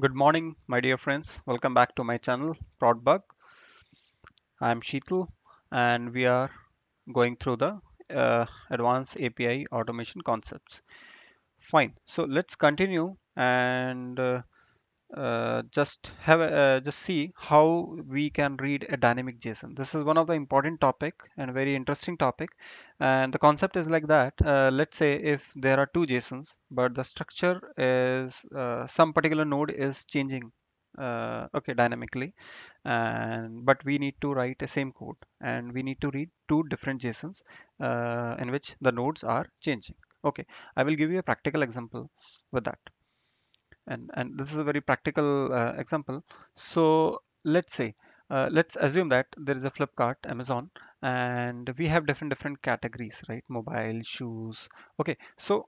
Good morning, my dear friends. Welcome back to my channel, Prodbug. I'm Sheetal, and we are going through the advanced API automation concepts. Fine. So let's continue and just see how we can read a dynamic JSON. This is one of the important topic and very interesting topic. And the concept is like that. Let's say if there are two JSONs, but the structure is some particular node is changing dynamically, and but we need to write the same code, and we need to read two different JSONs in which the nodes are changing. Okay, I will give you a practical example with that. And this is a very practical example. So let's say, let's assume that there is a Flipkart, Amazon, and we have different categories, right? Mobile, shoes. Okay, so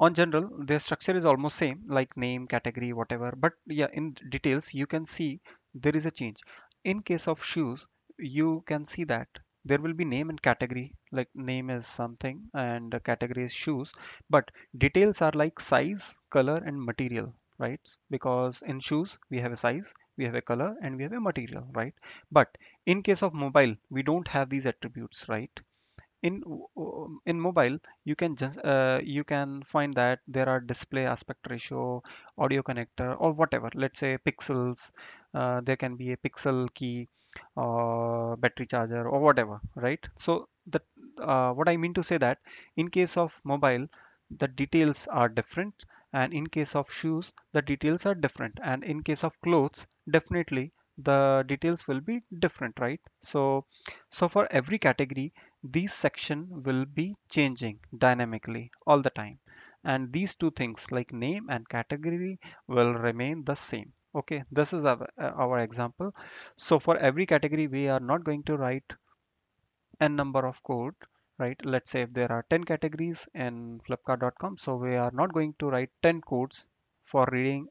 on general, their structure is almost same, like name, category, whatever. But yeah, in details, you can see there is a change. In case of shoes, you can see that there will be name and category, like name is something and the category is shoes. But details are like size, color, and material. Right, because in shoes we have a size, we have a color, and we have a material, right? But in case of mobile, we don't have these attributes, right? In mobile, you can just find that there are display aspect ratio, audio connector, or whatever. Let's say pixels, there can be a pixel key, or battery charger, or whatever, right? So that what I mean to say that in case of mobile, the details are different. And in case of shoes, the details are different. And in case of clothes, definitely the details will be different, right? So for every category, these section will be changing dynamically all the time. And these two things like name and category will remain the same. Okay, this is our example. So for every category, we are not going to write n number of code. Right, let's say if there are 10 categories in flipkart.com, so we are not going to write 10 codes for reading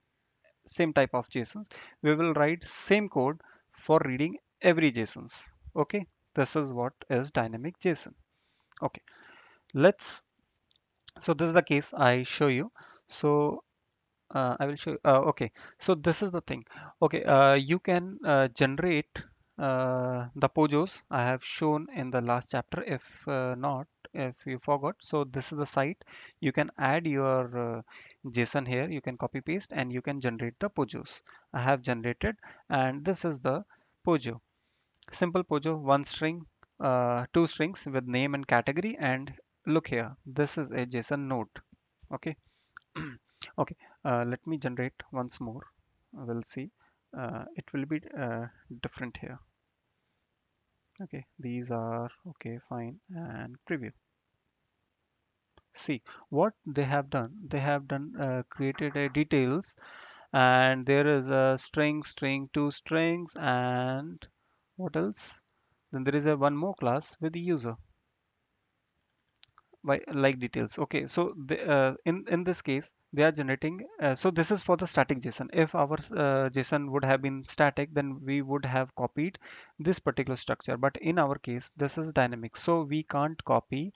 same type of JSONs. We will write same code for reading every JSONs. Okay, this is what is dynamic JSON. Okay, so this is the case I show you. So I will show you. Okay, so this is the thing. Okay, you can generate the POJOs I have shown in the last chapter. If you forgot, so this is the site. You can add your JSON here, you can copy paste, and you can generate the POJOs I have generated. And this is the POJO, simple POJO, one string, two strings with name and category. And look here, this is a JSON node. Okay. Okay, let me generate once more. We'll see. It will be different here. Okay, these are okay, fine, and preview. See what they have done. They have done created a details, and there is a string, two strings, and what else? Then there is a one more class with the user. Like details. Okay, so they, in this case they are generating, so this is for the static JSON. If our JSON would have been static, then we would have copied this particular structure, but in our case this is dynamic, so we can't copy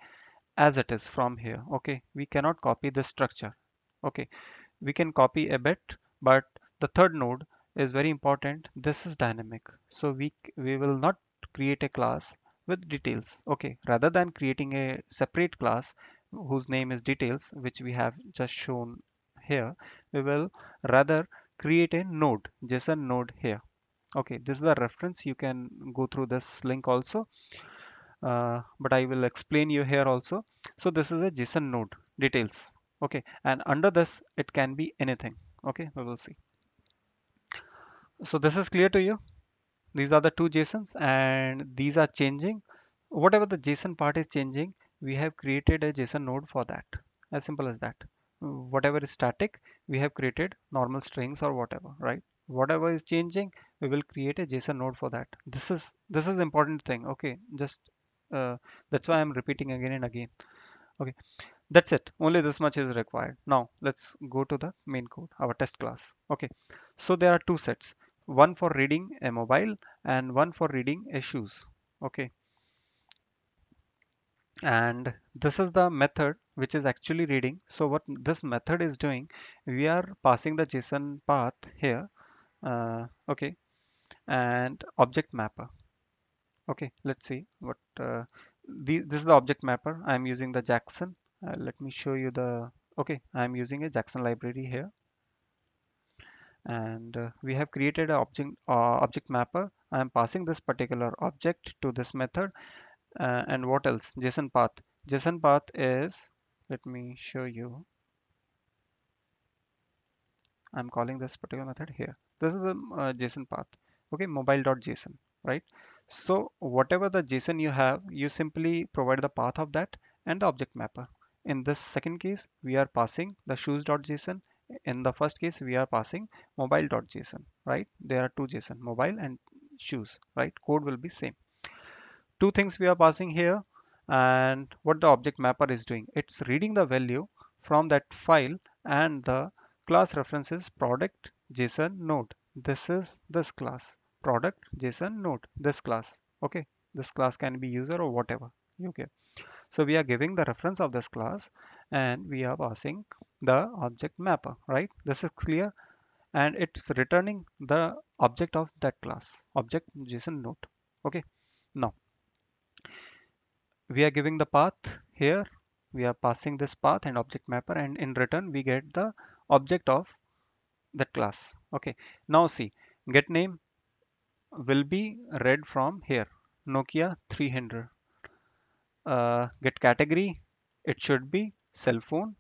as it is from here. Okay, we cannot copy this structure. Okay, we can copy a bit, but the third node is very important. This is dynamic, so we will not create a class with details. Okay, rather than creating a separate class whose name is details, which we have just shown here, we will rather create a node, JSON node here. Okay, this is the reference. You can go through this link also, but I will explain you here also. So this is a JSON node details. Okay, and under this it can be anything. Okay, we will see. So this is clear to you. These are the two JSONs, and these are changing. Whatever the JSON part is changing, we have created a JSON node for that. As simple as that. Whatever is static, we have created normal strings or whatever, right? Whatever is changing, we will create a JSON node for that. This is important thing. Okay, just that's why I'm repeating again and again. Okay, that's it. Only this much is required. Now let's go to the main code, our test class. Okay, so there are two sets. One for reading a mobile and one for reading a shoes. Okay, and this is the method which is actually reading. So what this method is doing, we are passing the JSON path here, okay, and object mapper. Okay, let's see what this is the object mapper. I am using the Jackson. Let me show you the, okay, I am using a Jackson library here, and we have created an object mapper. I am passing this particular object to this method, and what else? JSON path. JSON path is, let me show you, I'm calling this particular method here. This is the JSON path, okay, mobile.json, right? So whatever the JSON you have, you simply provide the path of that and the object mapper. In this second case, we are passing the shoes.json. In the first case, we are passing mobile.json, right? There are two JSON, mobile and shoes, right? Code will be same. Two things we are passing here, and what the object mapper is doing, it's reading the value from that file, and the class reference is product JSON node. This is this class, product JSON node, this class, okay? This class can be user or whatever, okay? So we are giving the reference of this class, and we are passing the object mapper, right? This is clear, and it's returning the object of that class, object JSON node, okay? Now we are giving the path here, we are passing this path and object mapper, and in return we get the object of that class, okay? Now see, get name will be read from here, Nokia 300. Get category, it should be cell phone,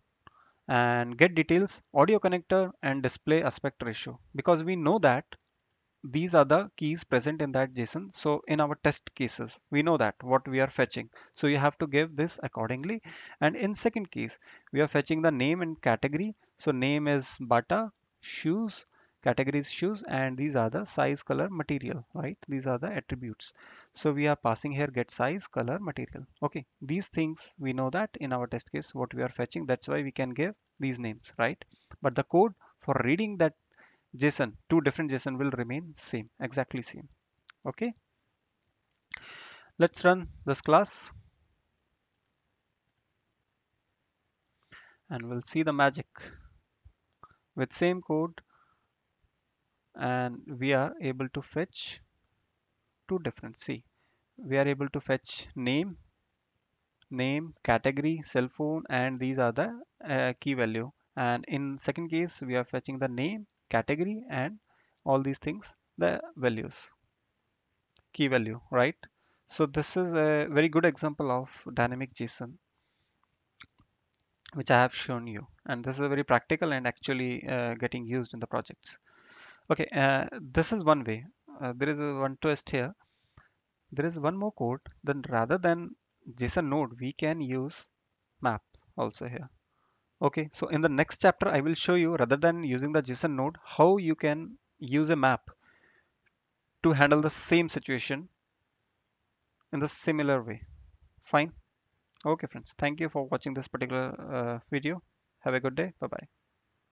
and get details, audio connector and display aspect ratio, because we know that these are the keys present in that JSON. So in our test cases, we know that what we are fetching. So you have to give this accordingly. And in second case, we are fetching the name and category. So name is Bata, shoes, category is shoes, and these are the size, color, material, right? These are the attributes. So we are passing here get size, color, material. Okay, these things we know that in our test case what we are fetching. That's why we can give these names, right? But the code for reading that JSON, two different JSON, will remain same, exactly same. Okay, let's run this class and we'll see the magic with same code, and we are able to fetch two different, see, we are able to fetch name, category, cell phone, and these are the key value. And in second case, we are fetching the name, category, and all these things, the values, key value, right? So this is a very good example of dynamic JSON which I have shown you, and this is very practical and actually getting used in the projects. Okay, this is one way. There is one twist here. There is one more code. Then rather than JSON node, we can use map also here. Okay, so in the next chapter, I will show you, rather than using the JSON node, how you can use a map to handle the same situation in the similar way. Fine. Okay, friends. Thank you for watching this particular video. Have a good day. Bye-bye.